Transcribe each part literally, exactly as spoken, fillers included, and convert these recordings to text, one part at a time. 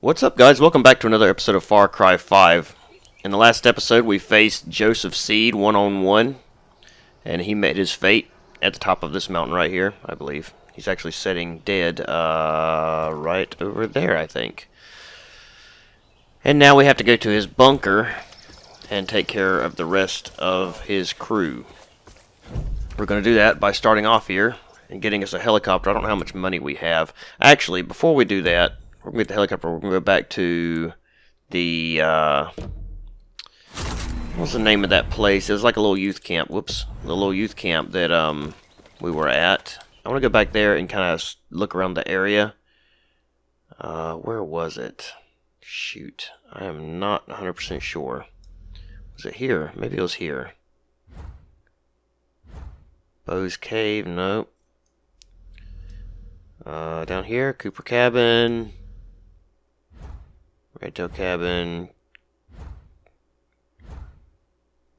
What's up, guys? Welcome back to another episode of Far Cry five. In the last episode, we faced Joseph Seed one on one, and he met his fate at the top of this mountain right here, I believe. He's actually sitting dead uh, right over there, I think. And now we have to go to his bunker and take care of the rest of his crew. We're going to do that by starting off here and getting us a helicopter. I don't know how much money we have. Actually, before we do that, we're going to get the helicopter. We're going to go back to the, uh, what's the name of that place? It was like a little youth camp. Whoops. The little youth camp that um, we were at. I want to go back there and kind of look around the area. Uh, where was it? Shoot. I am not one hundred percent sure. Was it here? Maybe it was here. Bowes Cave? Nope. Uh, down here? Cooper Cabin. Whitetail Cabin,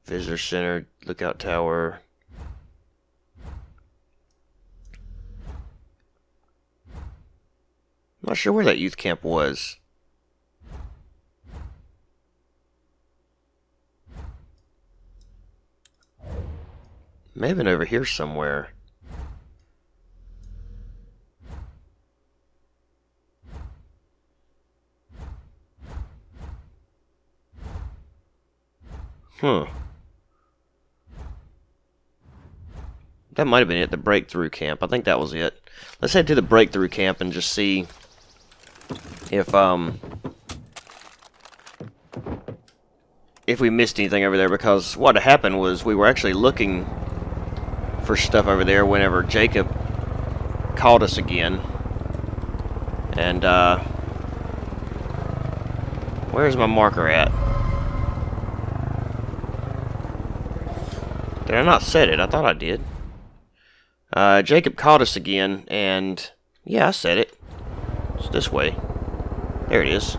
visitor center, lookout tower. I'm not sure where that youth camp was. May have been over here somewhere. Huh. That might have been it, the Breakthrough Camp. I think that was it. Let's head to the Breakthrough Camp and just see if um if we missed anything over there, because what happened was we were actually looking for stuff over there whenever Jacob called us again. And uh where's my marker at? Did I not set it? I thought I did. Uh, Jacob called us again, and yeah, I set it. It's this way. There it is.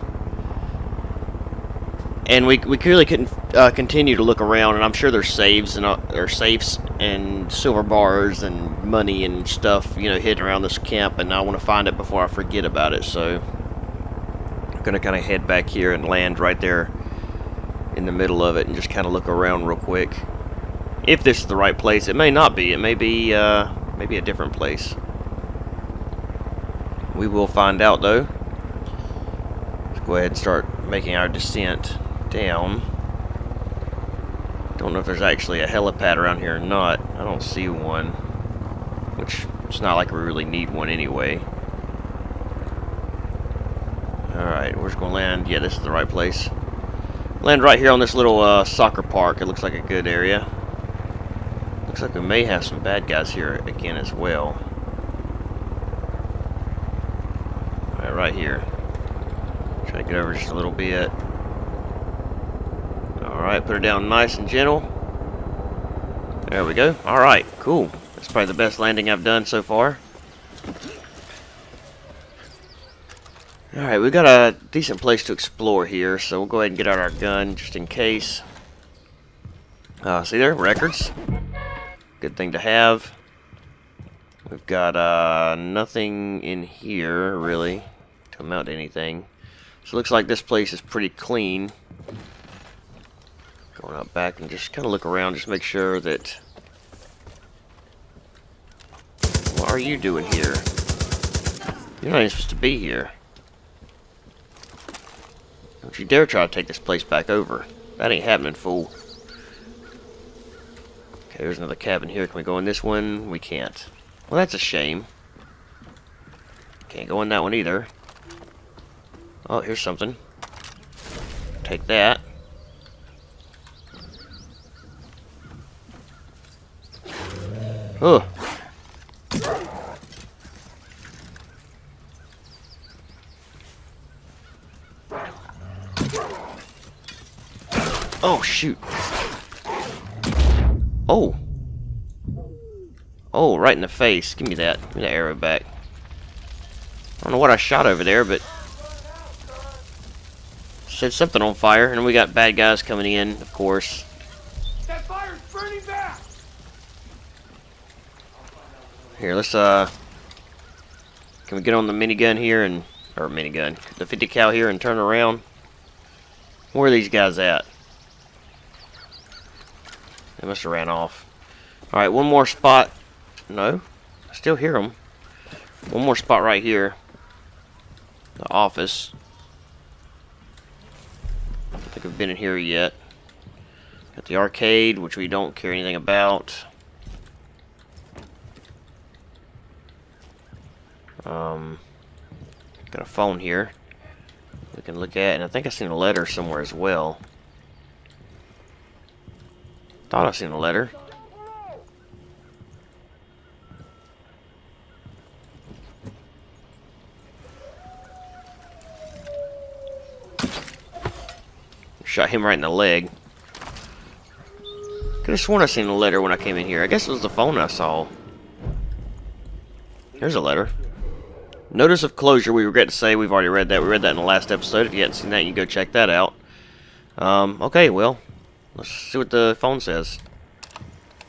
And we we clearly couldn't uh, continue to look around, and I'm sure there's saves and uh, or safes and silver bars and money and stuff, you know, hidden around this camp, and I want to find it before I forget about it. So I'm gonna kind of head back here and land right there in the middle of it, and just kind of look around real quick. If this is the right place. It may not be. It may be uh, maybe a different place. We will find out, though. Let's go ahead and start making our descent down. Don't know if there's actually a helipad around here or not. I don't see one. Which, it's not like we really need one anyway. Alright, we're just going to land. Yeah, this is the right place. Land right here on this little uh, soccer park. It looks like a good area. Looks like we may have some bad guys here again as well. Alright, right here. Try to get over just a little bit. Alright, put her down nice and gentle. There we go. Alright, cool. That's probably the best landing I've done so far. Alright, we've got a decent place to explore here, so we'll go ahead and get out our gun just in case. Uh, see there? Records. Good thing to have. We've got uh, nothing in here, really, to amount to anything. So it looks like this place is pretty clean. Going out back and just kind of look around, just make sure that... What are you doing here? You're not even supposed to be here. Don't you dare try to take this place back over. That ain't happening, fool. Okay, there's another cabin here. Can we go in this one? We can't. Well, that's a shame. Can't go in that one either. Oh, here's something. Take that. Oh. Oh, shoot. Oh. Oh, right in the face. Give me that. Give me that arrow back. I don't know what I shot over there, but... Set something on fire, and we got bad guys coming in, of course. That fire's burning back! Here, let's, uh... Can we get on the minigun here and or minigun, the fifty cal here and turn around. Where are these guys at? They must have ran off. Alright, one more spot. No, I still hear them. One more spot right here. The office. I don't think I've been in here yet. Got the arcade, which we don't care anything about. Um, got a phone here we can look at, and I think I seen a letter somewhere as well. Thought I seen a letter. Shot him right in the leg. Could have sworn I seen a letter when I came in here. I guess it was the phone I saw. Here's a letter. Notice of closure. We regret to say we've already read that. We read that in the last episode. If you haven't seen that, you can go check that out. Um, okay, well, let's see what the phone says.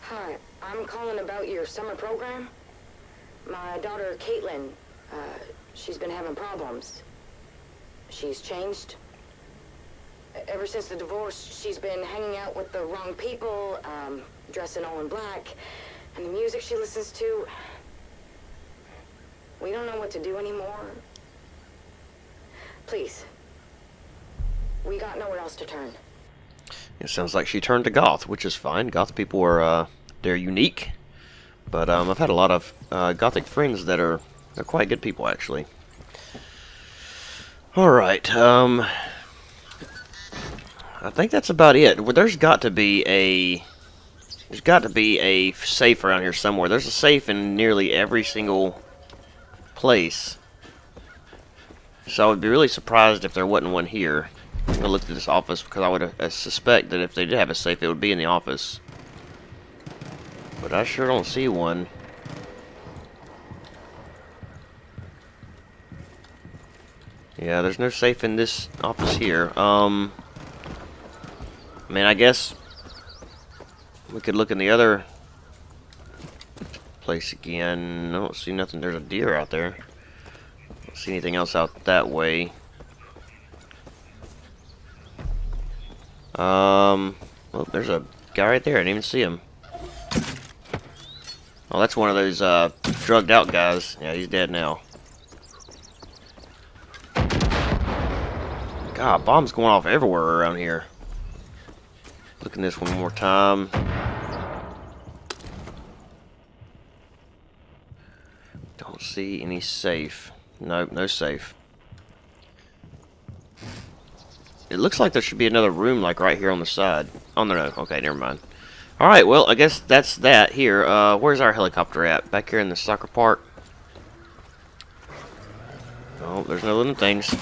Hi, I'm calling about your summer program. My daughter, Caitlin, uh, she's been having problems. She's changed. Ever since the divorce, she's been hanging out with the wrong people, um, dressing all in black, and the music she listens to. We don't know what to do anymore. Please. We got nowhere else to turn. It sounds like she turned to goth, which is fine. Goth people are, uh, they're unique. But, um, I've had a lot of, uh, gothic friends that are, they're quite good people, actually. Alright, um... I think that's about it. Well, there's got to be a there's got to be a safe around here somewhere. There's a safe in nearly every single place. So I would be really surprised if there wasn't one here. I'm gonna look through this office because I would I suspect that if they did have a safe, it would be in the office. But I sure don't see one. Yeah, there's no safe in this office here. Um. I mean, I guess we could look in the other place again. I don't see nothing. There's a deer out there. I don't see anything else out that way. Um, well, there's a guy right there. I didn't even see him. Oh, that's one of those uh, drugged out guys. Yeah, he's dead now. God, bombs going off everywhere around here. Looking this one more time. Don't see any safe. Nope, no safe. It looks like there should be another room like right here on the side. Oh no, no. Okay, never mind. Alright, well I guess that's that here. Uh where's our helicopter at? Back here in the soccer park. Oh, there's no living things.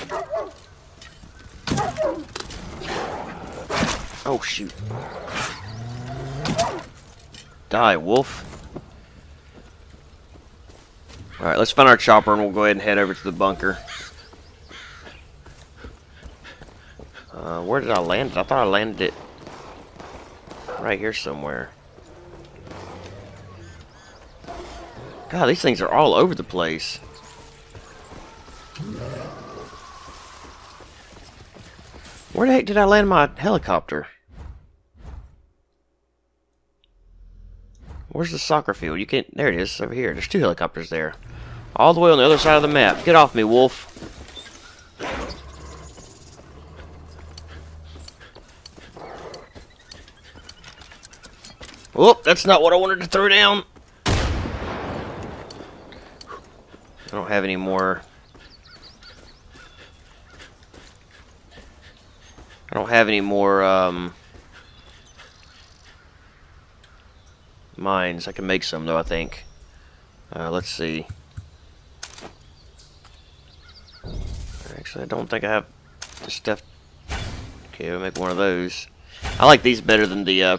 Oh, shoot. Die, wolf. Alright, let's find our chopper and we'll go ahead and head over to the bunker. Uh, where did I land it? I thought I landed it right here somewhere. God, these things are all over the place. Where the heck did I land my helicopter? Where's the soccer field? You can't... There it is, over here. There's two helicopters there. All the way on the other side of the map. Get off me, wolf. Whoop, that's not what I wanted to throw down. I don't have any more... I don't have any more um, mines. I can make some, though, I think. Uh, let's see. Actually, I don't think I have the stuff. Okay, I'll make one of those. I like these better than the uh,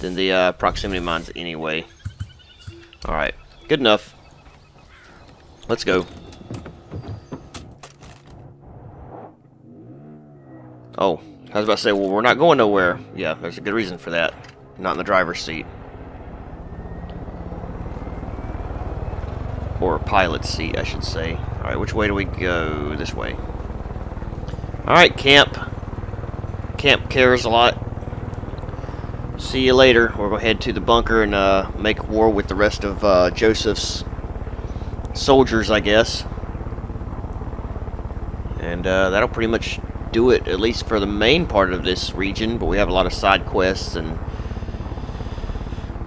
than the uh, proximity mines anyway. All right, good enough. Let's go. Oh, I was about to say, well, we're not going nowhere. Yeah, there's a good reason for that. Not in the driver's seat. Or pilot seat, I should say. Alright, which way do we go? This way. Alright, camp. Camp cares a lot. See you later. We're going to head to the bunker and uh, make war with the rest of uh, Joseph's soldiers, I guess. And uh, that'll pretty much do it, at least for the main part of this region. But we have a lot of side quests and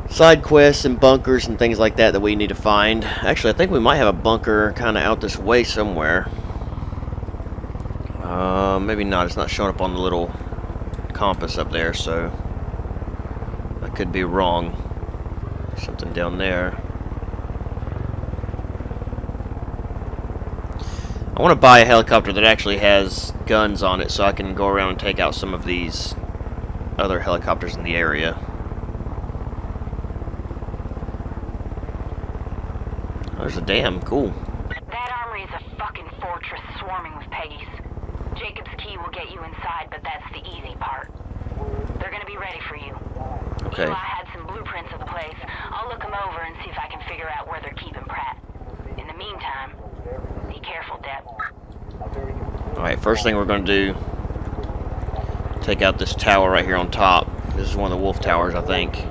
side quests and bunkers and things like that that we need to find. Actually, I think we might have a bunker kind of out this way somewhere. Uh, maybe not. It's not showing up on the little compass up there, so I could be wrong. Something down there. I want to buy a helicopter that actually has guns on it so I can go around and take out some of these other helicopters in the area. There's a dam, cool. That armory is a fucking fortress swarming with Peggy's. Jacob's key will get you inside, but that's the easy part. They're gonna be ready for you. Okay. Eli had some blueprints of the place. I'll look them over and see if I can figure out where they're keeping Pratt. In the meantime, be careful, Deb. Alright, first thing we're gonna do, take out this tower right here on top. This is one of the wolf towers, I think.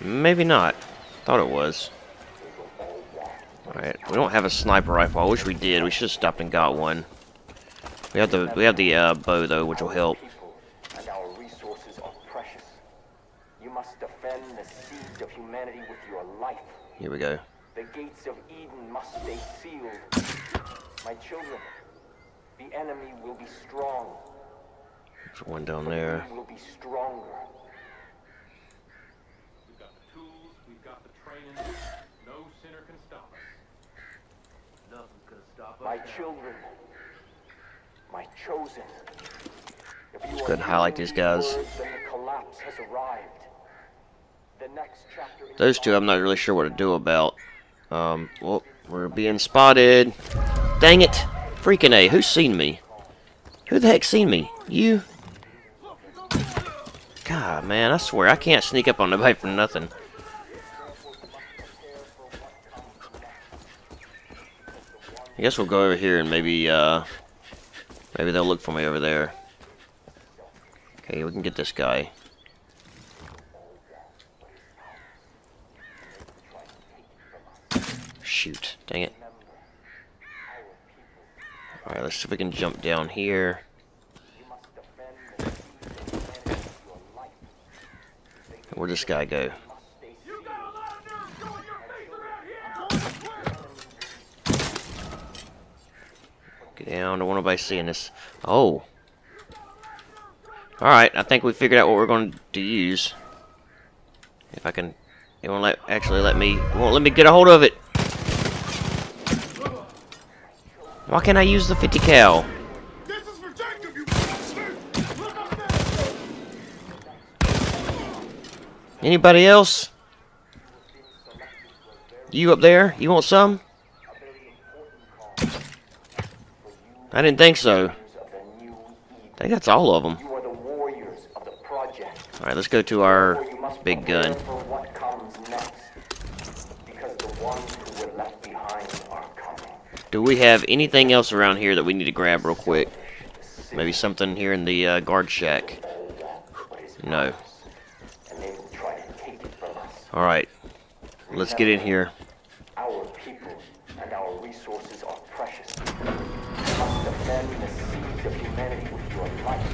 Maybe not. Thought it was. Alright, we don't have a sniper rifle. I wish we did. We should have stopped and got one. We have the we have the uh, bow though, which will help. And our resources are precious. You must defend the seeds of humanity with your life. Here we go. The gates of Eden must stay sealed. My children, the enemy will be strong. There's one down there. Will be stronger. No sinner can stop us. Nothing can stop us. My children, my chosen. Just couldn't highlight these guys. Those two, I'm not really sure what to do about. Um, well, we're being spotted. Dang it! Freaking A! Who's seen me? Who the heck's seen me? You? God, man, I swear I can't sneak up on nobody for nothing. I guess we'll go over here and maybe, uh, maybe they'll look for me over there. Okay, we can get this guy. Shoot, dang it. Alright, let's see if we can jump down here. Where'd this guy go? Down. I don't want nobody seeing this. Oh. Alright, I think we figured out what we're going to use. If I can... It won't let, actually let me... It won't let me get a hold of it. Why can't I use the fifty cal? Anybody else? You up there? You want some? I didn't think so. I think that's all of them. Alright, let's go to our big gun. Do we have anything else around here that we need to grab real quick? Maybe something here in the uh, guard shack. No. Alright. Let's get in here. Our people and our resources are precious. The humanity with your life.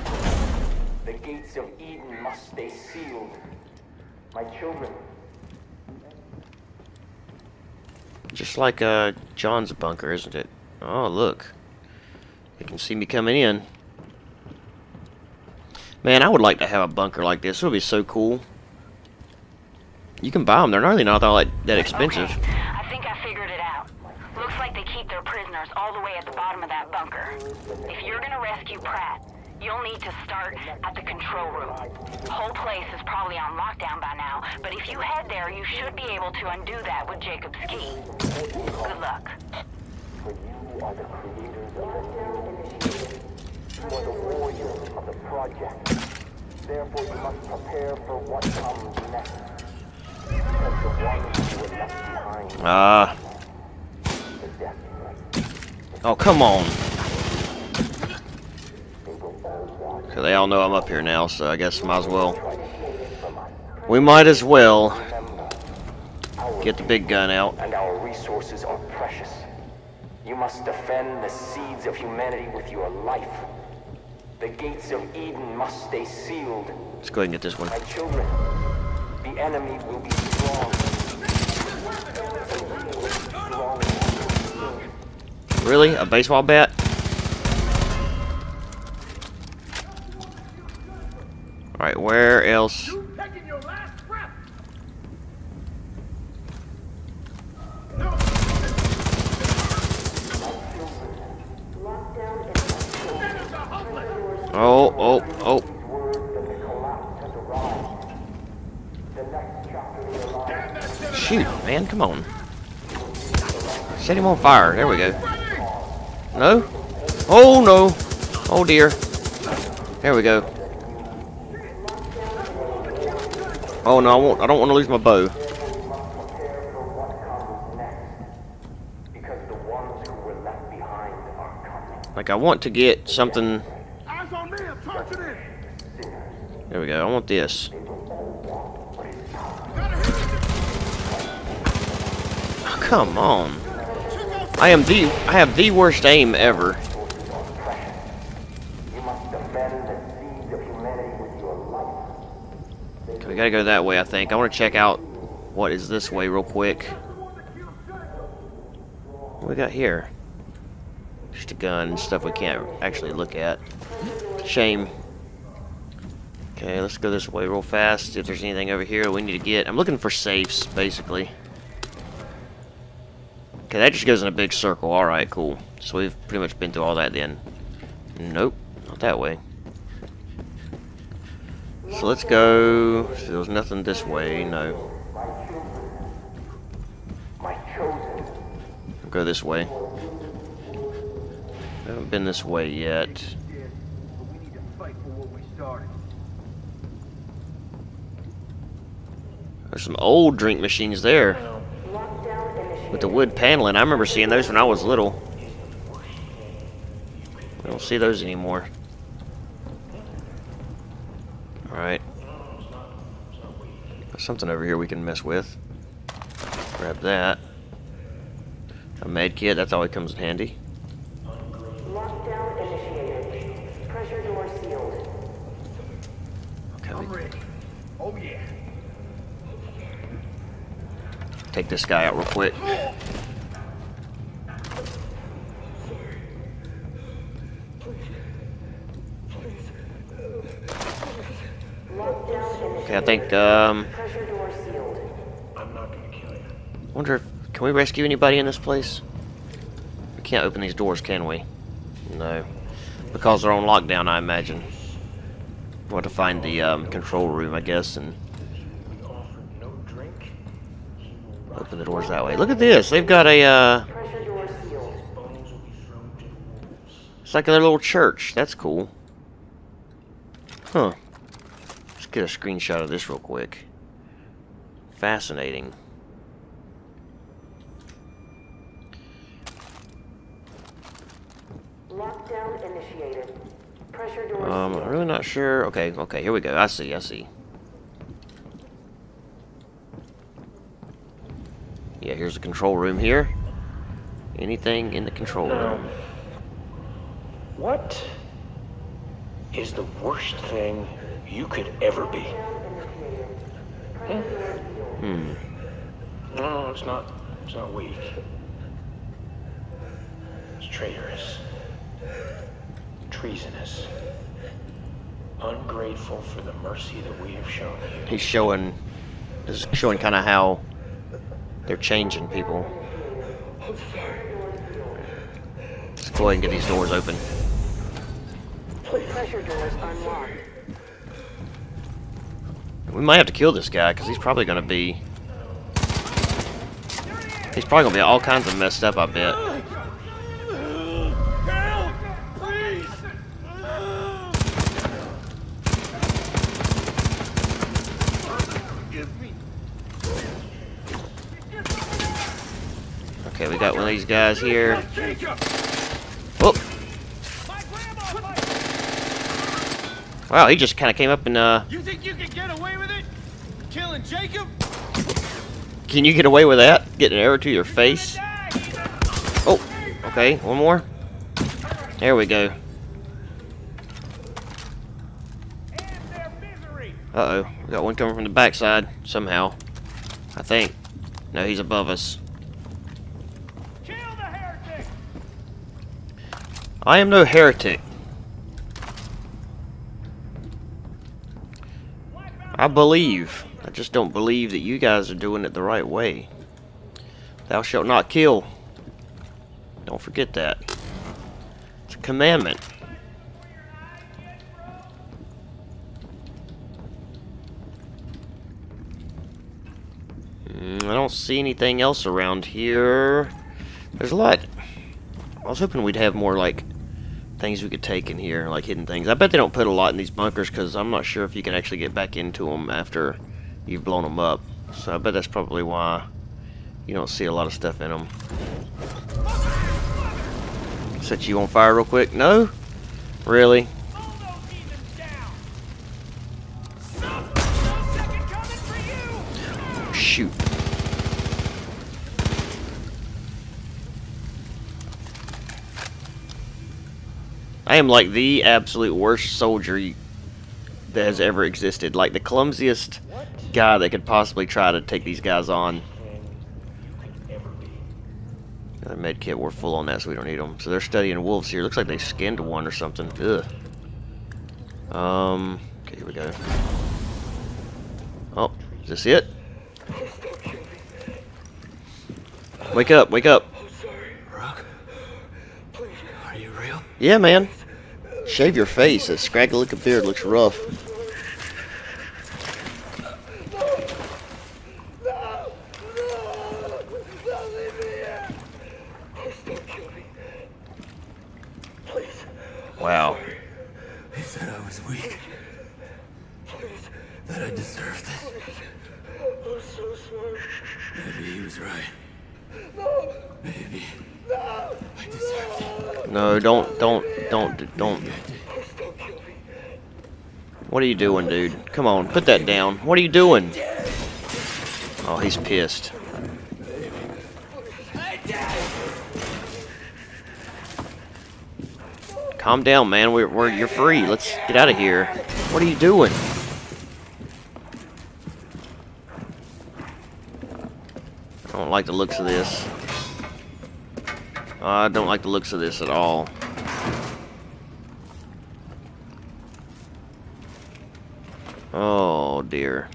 The gates of Eden must stay sealed. My children. Just like uh, John's bunker, isn't it? Oh, look. They can see me coming in. Man, I would like to have a bunker like this. It would be so cool. You can buy them. They're really not all that, that expensive. Okay. I think I figured it out. Looks like they keep their prisoners all the way at the bottom of that bunker. If you're gonna rescue Pratt, you'll need to start at the control room. The whole place is probably on lockdown by now, but if you head there, you should be able to undo that with Jacob's key. Good luck. You are the warrior of the project. Therefore, you must prepare for what comes next. Because the ones you were left behind ah. is death, right? Oh, come on. Because they all know I'm up here now, so I guess might as well. We might as well get the big gun out. And our resources are precious. You must defend the seeds of humanity with your life. The gates of Eden must stay sealed. Let's go ahead and get this one. My children, the enemy will be strong. Really? A baseball bat? Alright, where else? Oh, oh, oh. Shoot, man, come on. Set him on fire. There we go. No? Oh, no. Oh, dear. There we go. Oh, no, I, won't, I don't want to lose my bow. Like, I want to get something... There we go. I want this. Oh, come on. I am the I have the worst aim ever. Okay, we gotta go that way, I think. I want to check out what is this way real quick. What do we got here? Just a gun and stuff we can't actually look at. Shame. Okay, let's go this way real fast. If there's anything over here we need to get. I'm looking for safes, basically. Okay, that just goes in a big circle. Alright, cool. So we've pretty much been through all that then. Nope, not that way. So let's go... So there was nothing this way, no. I'll go this way. I haven't been this way yet. There's some old drink machines there with the wood paneling. I remember seeing those when I was little. We don't see those anymore. Alright. There's something over here we can mess with. Grab that. A med kit, that's always comes in handy. Okay. Oh yeah. Take this guy out real quick. Okay, I think, um... I wonder if... Can we rescue anybody in this place? We can't open these doors, can we? No. Because they're on lockdown, I imagine. We'll have to find the, um, control room, I guess, and... Open the doors that way. Look at this. They've got a, uh... It's like a little church. That's cool. Huh. Let's get a screenshot of this real quick. Fascinating. Lockdown initiated. Pressure doors. Um, I'm really not sure. Okay, okay, here we go. I see, I see. Yeah, here's the control room here. Anything in the control room? What is the worst thing you could ever be? Hmm. No, no, it's not. It's not weak. It's traitorous, treasonous, ungrateful for the mercy that we have shown you. He's showing. He's showing kind of how. They're changing people. Let's go ahead and get these doors open. We might have to kill this guy because he's probably going to be... He's probably going to be all kinds of messed up, I bet. we got one of these guys here. Oh! Wow, he just kind of came up and uh. You think you can get away with it? Killing Jacob? Can you get away with that? Getting an arrow to your face? Oh, okay, one more. There we go. Uh oh, we got one coming from the backside somehow. I think. No, he's above us. Kill the heretic. I am no heretic. I believe. I just don't believe that you guys are doing it the right way. Thou shalt not kill. Don't forget that. It's a commandment. I don't see anything else around here. There's a lot. I was hoping we'd have more, like, things we could take in here, like hidden things. I bet they don't put a lot in these bunkers because I'm not sure if you can actually get back into them after you've blown them up. So I bet that's probably why you don't see a lot of stuff in them. Set you on fire real quick. No? Really? Oh, shoot. I am like the absolute worst soldier you, that has ever existed. Like the clumsiest what? guy that could possibly try to take these guys on. The med kit, we're full on that, so we don't need them. So they're studying wolves here. Looks like they skinned one or something. Ugh. Um. Okay, here we go. Oh, is this it? Wake up! Wake up! Are you real? Yeah, man. Shave your face. That scraggly looking beard looks rough. No, no, no, no, leave me here. Please don't kill me. Please. Wow. They said I was weak. Please. That I deserved this. I'm so sorry. Maybe he was right. No. Maybe. No. I deserved it. No, don't, don't, don't, don't. What are you doing, dude? Come on, put that down. What are you doing? Oh, he's pissed. Calm down, man. We're, we're you're free. Let's get out of here. What are you doing? I don't like the looks of this. I don't like the looks of this at all. Oh dear.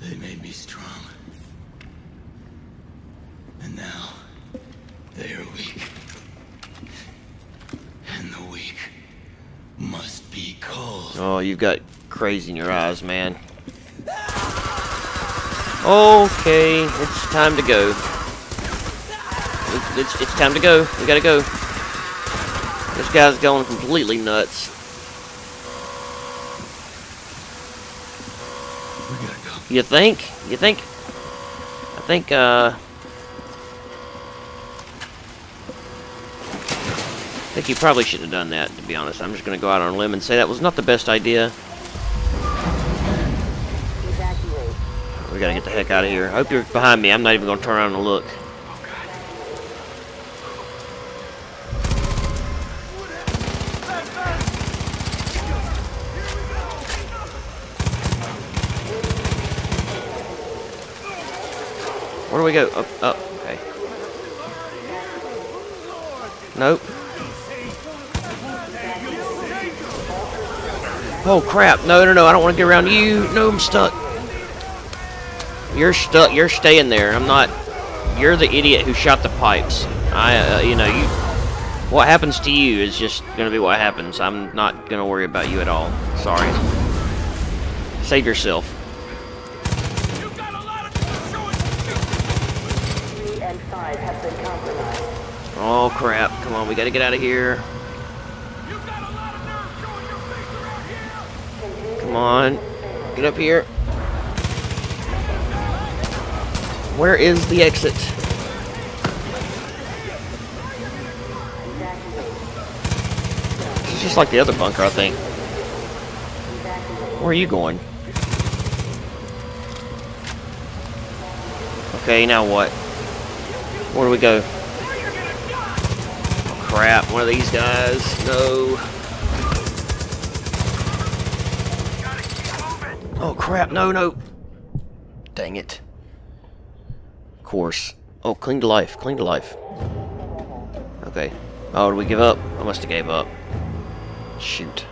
They made me strong. And now they are weak. And the weak must be cold. Oh, you've got crazy in your eyes, man. Okay, it's time to go. It's, it's, it's time to go. We gotta go. This guy's going completely nuts. We gotta go. You think? You think? I think, uh... I think you probably shouldn't have done that, to be honest. I'm just gonna go out on a limb and say that was not the best idea. We gotta get the heck out of here. I hope you're behind me. I'm not even gonna turn around and look. Where do we go? Up, up. Okay. Nope. Oh crap! No, no, no! I don't want to get around you. No, I'm stuck. You're stuck. You're staying there. I'm not. You're the idiot who shot the pipes. I, uh, you know, you. What happens to you is just gonna be what happens. I'm not gonna worry about you at all. Sorry. Save yourself. You got a lot of three and five have been compromised. Oh crap! Come on, we gotta get out of here. You got a lot of nerve showing your face around here. Come on, get up here. Where is the exit? It's just like the other bunker, I think. Where are you going? Okay, now what? Where do we go? Oh, crap, one of these guys. No. Oh, crap, no, no. Dang it. Of course. Oh, cling to life, cling to life. Okay. Oh, did we give up? I must have gave up. Shoot.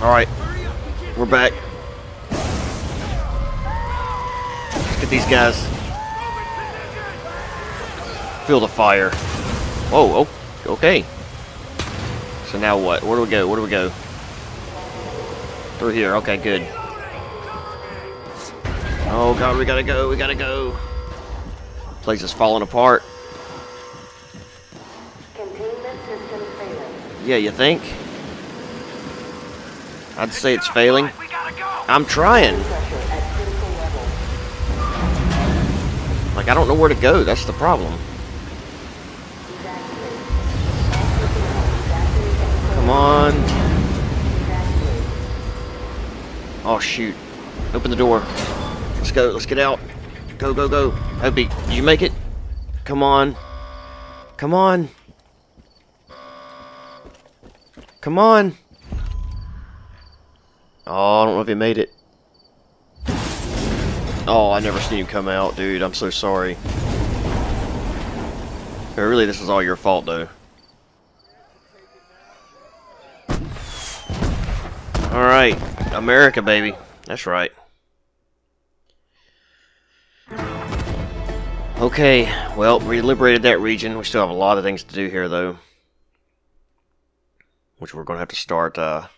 Alright. We're back. Let's get these guys. Feel the fire. Whoa, oh, okay. So now what? Where do we go? Where do we go? Through here. Okay, good. Oh god, we gotta go, we gotta go. Place is falling apart. Containment system failing. Yeah, you think? I'd say it's failing. I'm trying. Like, I don't know where to go, that's the problem. Come on. Oh shoot. Open the door. Let's go, let's get out. Go, go, go. Opie, did you make it? Come on. Come on. Come on. Oh, I don't know if he made it. Oh, I never seen you come out, dude. I'm so sorry. But really, this is all your fault, though. Alright. America, baby. That's right. Okay, well, we liberated that region. We still have a lot of things to do here, though. Which we're going to have to start uh,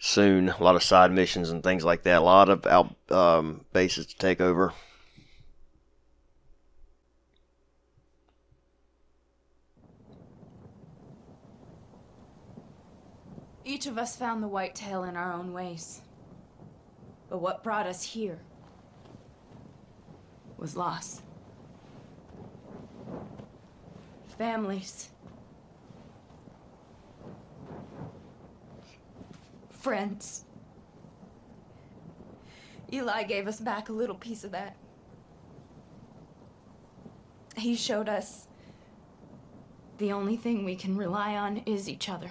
soon. A lot of side missions and things like that. A lot of out, um, bases to take over. Each of us found the whitetail in our own ways. But what brought us here was lost. Families. Friends. Eli gave us back a little piece of that. He showed us the only thing we can rely on is each other.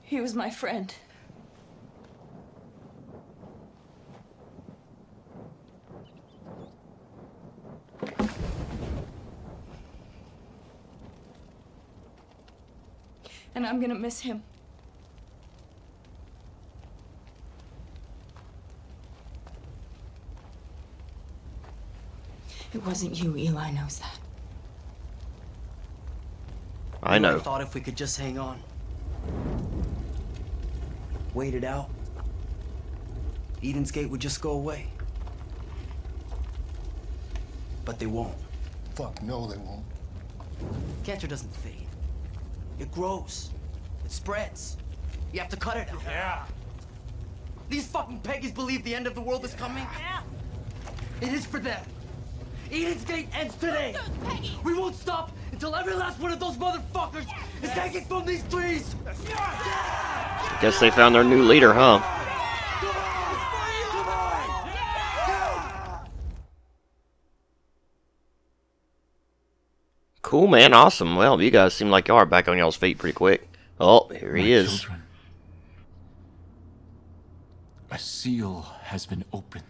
He was my friend. And I'm gonna miss him. It wasn't you, Eli knows that. I know. I thought if we could just hang on. Wait it out. Eden's Gate would just go away. But they won't. Fuck no, they won't. Cancer doesn't fade. It grows. It spreads. You have to cut it out. Yeah. These fucking peggies believe the end of the world is coming. Yeah. It is for them. Eden's Gate ends today. We won't stop until every last one of those motherfuckers yes. is yes. taken from these trees. Yes. Yes. Guess they found their new leader, huh? Cool, man. Awesome. Well, you guys seem like y'all are back on y'all's feet pretty quick. Oh, here he is. My children, a seal has been opened.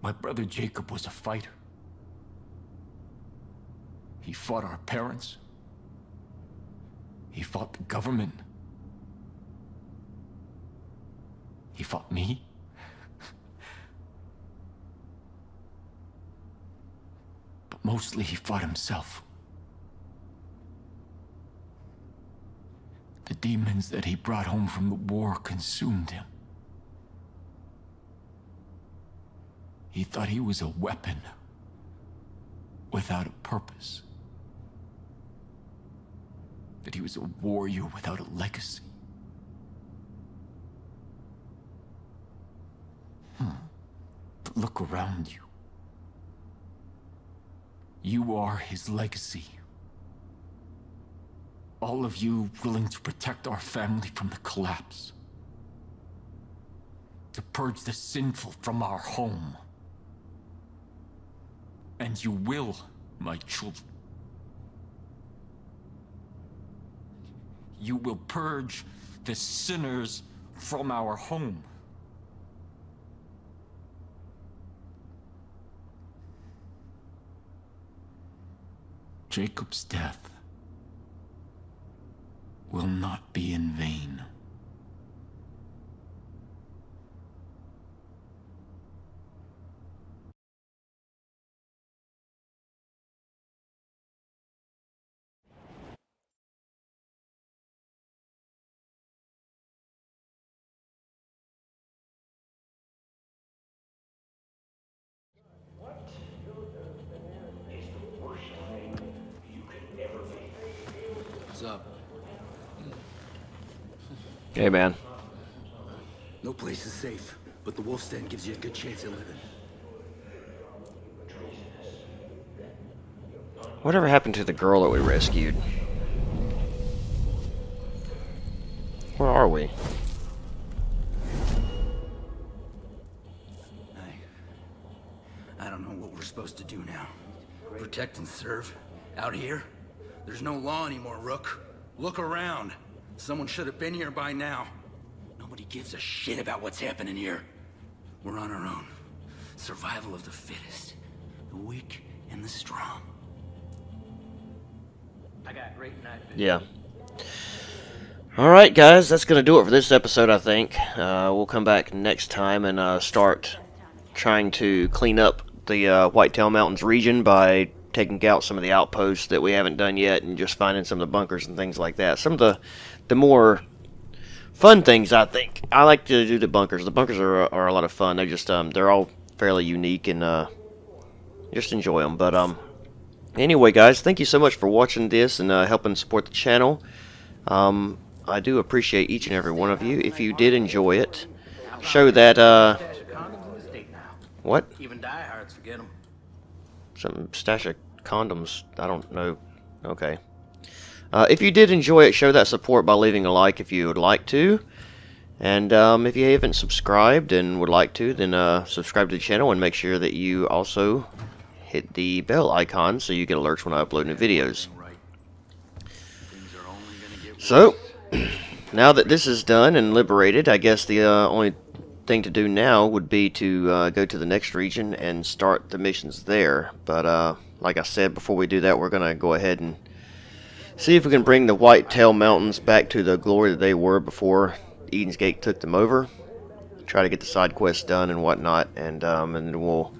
My brother Jacob was a fighter. He fought our parents. He fought the government. He fought me. Mostly he fought himself. The demons that he brought home from the war consumed him. He thought he was a weapon. without a purpose. That he was a warrior without a legacy. Hmm. But look around you. You are his legacy. All of you willing to protect our family from the collapse. To purge the sinful from our home. And you will, my children. You will purge the sinners from our home. Jacob's death will not be in vain. Hey, man. No place is safe, but the wolf's den gives you a good chance at living. Whatever happened to the girl that we rescued? Where are we? I, I don't know what we're supposed to do now. Protect and serve? Out here? There's no law anymore, Rook. Look around. Someone should have been here by now. Nobody gives a shit about what's happening here. We're on our own. Survival of the fittest. The weak and the strong. I got great night. Yeah. Alright, guys. That's going to do it for this episode, I think. Uh, we'll come back next time and uh, start trying to clean up the uh, Whitetail Mountains region by taking out some of the outposts that we haven't done yet and just finding some of the bunkers and things like that. Some of the the more fun things, I think. I like to do the bunkers. The bunkers are, are a lot of fun. They're just um they're all fairly unique and uh just enjoy them. But um anyway, guys, thank you so much for watching this and uh, helping support the channel. Um I do appreciate each and every one of you. If you did enjoy it, show that uh what? Even diehards forget them. Some stash of condoms. I don't know. Okay. Uh, if you did enjoy it, show that support by leaving a like if you would like to. And um, if you haven't subscribed and would like to, then uh, subscribe to the channel and make sure that you also hit the bell icon so you get alerts when I upload new videos. So, now that this is done and liberated, I guess the uh, only thing to do now would be to uh, go to the next region and start the missions there. But uh, like I said, before we do that, we're going to go ahead and see if we can bring the Whitetail Mountains back to the glory that they were before Eden's Gate took them over. Try to get the side quests done and whatnot, and um, and we'll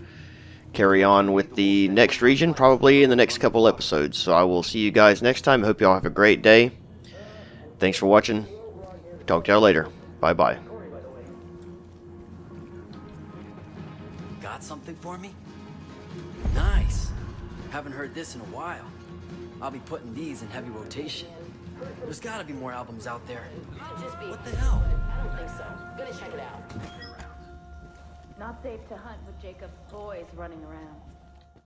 carry on with the next region probably in the next couple episodes. So I will see you guys next time. Hope y'all have a great day. Thanks for watching. Talk to y'all later. Bye bye. Got something for me? Nice. Haven't heard this in a while. I'll be putting these in heavy rotation. There's gotta be more albums out there. Just be. What the hell? I don't think so. Gonna check it out. Not safe to hunt with Jacob's boys running around.